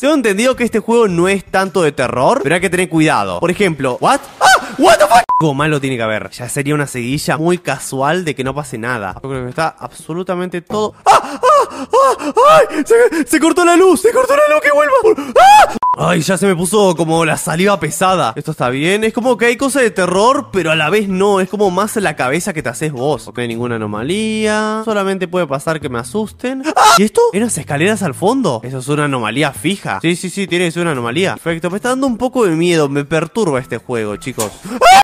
Tengo entendido que este juego no es tanto de terror, pero hay que tener cuidado. Por ejemplo, ¿what? ¡Ah! ¡What the fuck! Algo malo tiene que haber. Ya sería una seguilla muy casual de que no pase nada. Yo creo que está absolutamente todo... ¡Ah! ¡Ah! ¡Ah! ¡Ay! ¡Se cortó la luz! ¡Se cortó la luz! ¡Que vuelva! ¡Ah! Ay, ya se me puso como la saliva pesada. Esto está bien. Es como que hay cosas de terror, pero a la vez no. Es como más en la cabeza que te haces vos. No hay ninguna anomalía. Solamente puede pasar que me asusten. ¡Ah! ¿Y esto? ¿Eran escaleras al fondo? Eso es una anomalía fija. Sí, tiene que ser una anomalía. Perfecto, me está dando un poco de miedo. Me perturba este juego, chicos. ¡Ah!